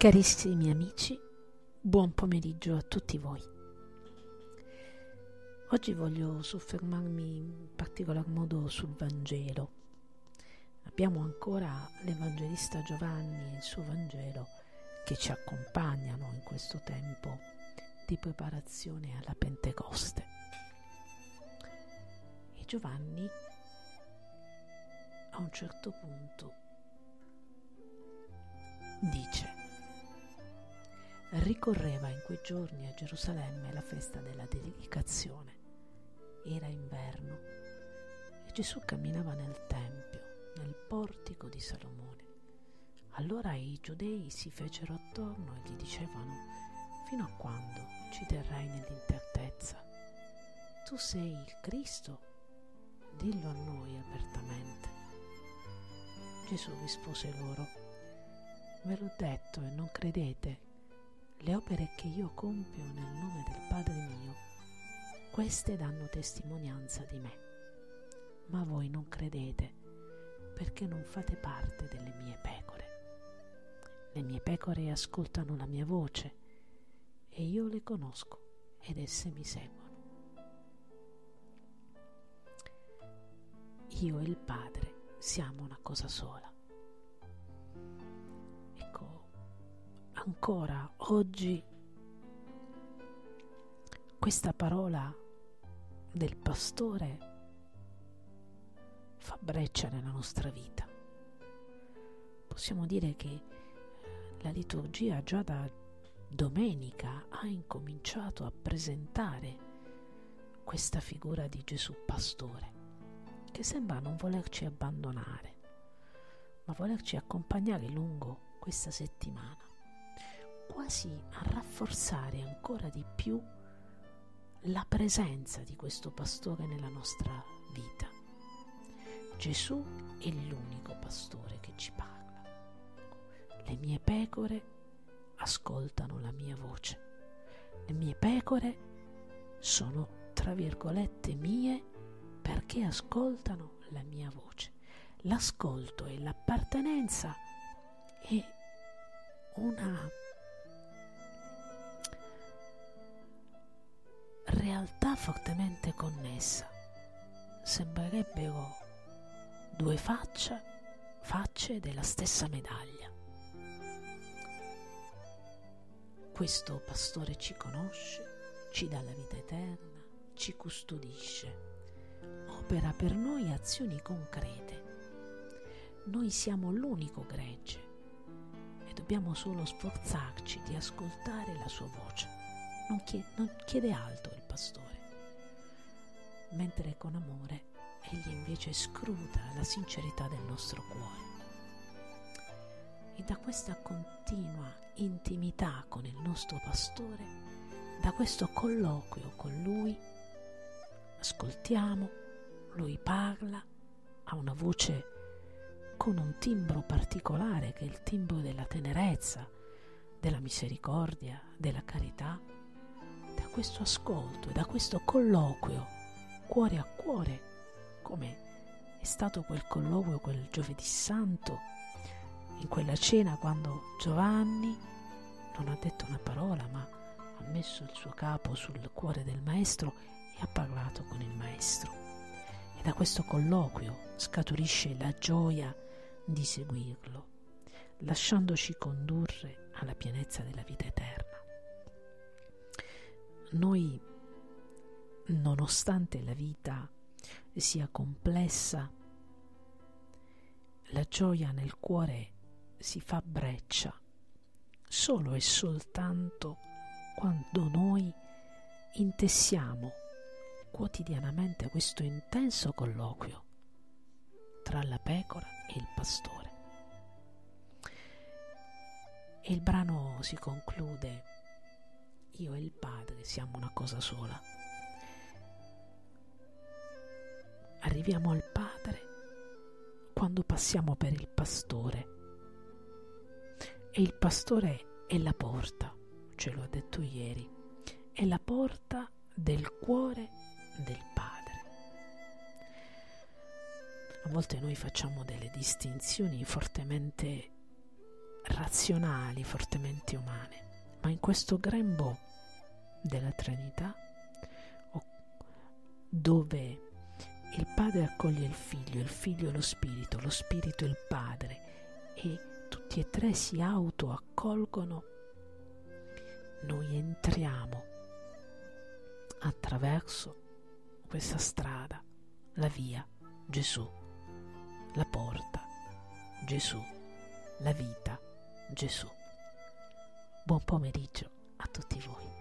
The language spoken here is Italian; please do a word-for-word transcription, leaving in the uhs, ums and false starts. Carissimi amici, buon pomeriggio a tutti voi. Oggi voglio soffermarmi in particolar modo sul Vangelo. Abbiamo ancora l'Evangelista Giovanni e il suo Vangelo che ci accompagnano in questo tempo di preparazione alla Pentecoste. E Giovanni a un certo punto dice: ricorreva in quei giorni a Gerusalemme la festa della dedicazione. Era inverno e Gesù camminava nel tempio, nel portico di Salomone. Allora i giudei si fecero attorno e gli dicevano: fino a quando ci terrai nell'incertezza? Tu sei il Cristo, dillo a noi apertamente. Gesù rispose loro: ve l'ho detto e non credete. Le opere che io compio nel nome del Padre mio, queste danno testimonianza di me. Ma voi non credete, perché non fate parte delle mie pecore. Le mie pecore ascoltano la mia voce, e io le conosco, ed esse mi seguono. Io e il Padre siamo una cosa sola. Ancora oggi questa parola del pastore fa breccia nella nostra vita. Possiamo dire che la liturgia già da domenica ha incominciato a presentare questa figura di Gesù pastore, che sembra non volerci abbandonare, ma volerci accompagnare lungo questa settimana, quasi a rafforzare ancora di più la presenza di questo pastore nella nostra vita. Gesù è l'unico pastore che ci parla. Le mie pecore ascoltano la mia voce. Le mie pecore sono, tra virgolette, mie perché ascoltano la mia voce. L'ascolto e l'appartenenza è una realtà fortemente connessa. Sembrerebbero due facce, facce della stessa medaglia. Questo pastore ci conosce, ci dà la vita eterna, ci custodisce, opera per noi azioni concrete. Noi siamo l'unico gregge e dobbiamo solo sforzarci di ascoltare la sua voce. Non chiede, non chiede altro il pastore, mentre con amore egli invece scruta la sincerità del nostro cuore. E da questa continua intimità con il nostro pastore, da questo colloquio con lui, ascoltiamo, lui parla, ha una voce con un timbro particolare che è il timbro della tenerezza, della misericordia, della carità. Da questo ascolto e da questo colloquio, cuore a cuore, come è stato quel colloquio quel giovedì santo, in quella cena quando Giovanni non ha detto una parola, ma ha messo il suo capo sul cuore del Maestro e ha parlato con il Maestro. E da questo colloquio scaturisce la gioia di seguirlo, lasciandoci condurre alla pienezza della vita eterna. Noi, nonostante la vita sia complessa, la gioia nel cuore si fa breccia solo e soltanto quando noi intessiamo quotidianamente questo intenso colloquio tra la pecora e il pastore. E il brano si conclude: io e il Padre siamo una cosa sola. Arriviamo al Padre quando passiamo per il pastore. E il pastore è la porta, ce lo ha detto ieri, è la porta del cuore del Padre. A volte noi facciamo delle distinzioni fortemente razionali razionali, fortemente umane, ma in questo grembo della Trinità, dove il Padre accoglie il Figlio, il Figlio lo Spirito, lo Spirito il Padre, e tutti e tre si autoaccolgono, noi entriamo attraverso questa strada, la via, Gesù, la porta, Gesù, la vita, Gesù. Buon pomeriggio a tutti voi.